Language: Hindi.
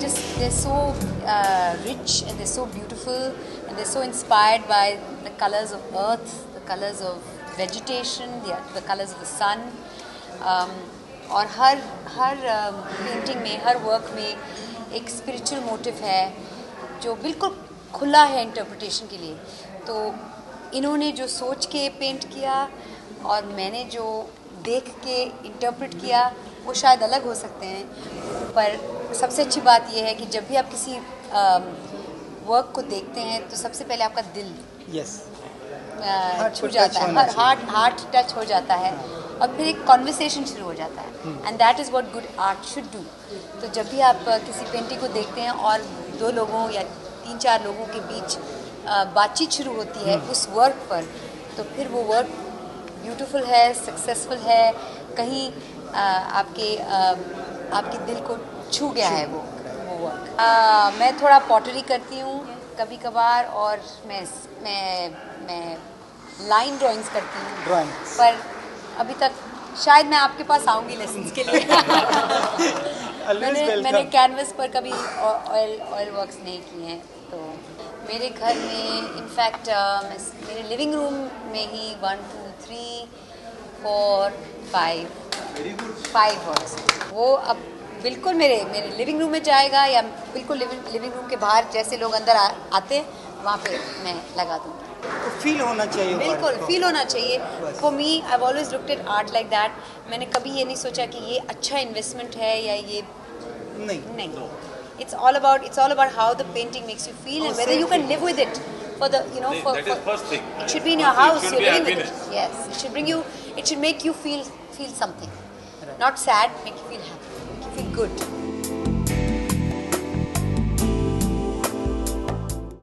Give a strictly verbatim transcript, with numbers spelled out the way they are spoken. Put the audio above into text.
just, they're so uh, rich and they're so beautiful, and they're so inspired by the colors of earth, the colors of vegetation, the, the colors of the sun. Um, और हर हर पेंटिंग में, हर वर्क में एक स्पिरिचुअल मोटिव है जो बिल्कुल खुला है इंटरप्रिटेशन के लिए। तो इन्होंने जो सोच के पेंट किया और मैंने जो देख के इंटरप्रेट किया वो शायद अलग हो सकते हैं, पर सबसे अच्छी बात ये है कि जब भी आप किसी वर्क को देखते हैं तो सबसे पहले आपका दिल yes. छू जाता है, हार्ट हार्ट टच हो जाता है और फिर एक कॉन्वर्सेशन शुरू हो जाता है, and that is what good art should do. तो जब भी आप किसी पेंटिंग को देखते हैं और दो लोगों या तीन चार लोगों के बीच बातचीत शुरू होती है उस वर्क पर, तो फिर वो वर्क ब्यूटीफुल है, सक्सेसफुल है, कहीं आ, आपके आ, आपके दिल को छू गया है वो वो वर्क। आ, मैं थोड़ा पॉटरी करती हूँ कभी कभार, और मैं मैं मैं लाइन ड्राइंग्स करती हूँ ड्राइंग्स, पर अभी तक शायद मैं आपके पास आऊँगी लेसन्स के लिए। मैंने मैंने कैनवस पर कभी ऑयल ऑयल वर्क्स नहीं किए हैं। तो मेरे घर में इनफैक्ट uh, मेरे लिविंग रूम में ही one two three four five five works, वो अब बिल्कुल मेरे मेरे लिविंग रूम में जाएगा या बिल्कुल लिविंग लिविंग रूम के बाहर जैसे लोग अंदर आ, आते हैं वहाँ पे मैं लगा दूँगी। तो फील होना चाहिए, बिल्कुल फील होना चाहिए। For me I have always looked at art like that. मैंने कभी ये नहीं सोचा कि ये अच्छा इन्वेस्टमेंट है या ये नहीं नहीं it's all about it's all about how the painting makes you feel and whether you can live with it for the you know for it should be in your house, you living with it, yes it should bring you, it should make you feel Feel something. Right. Not sad, make you feel happy, make you feel good.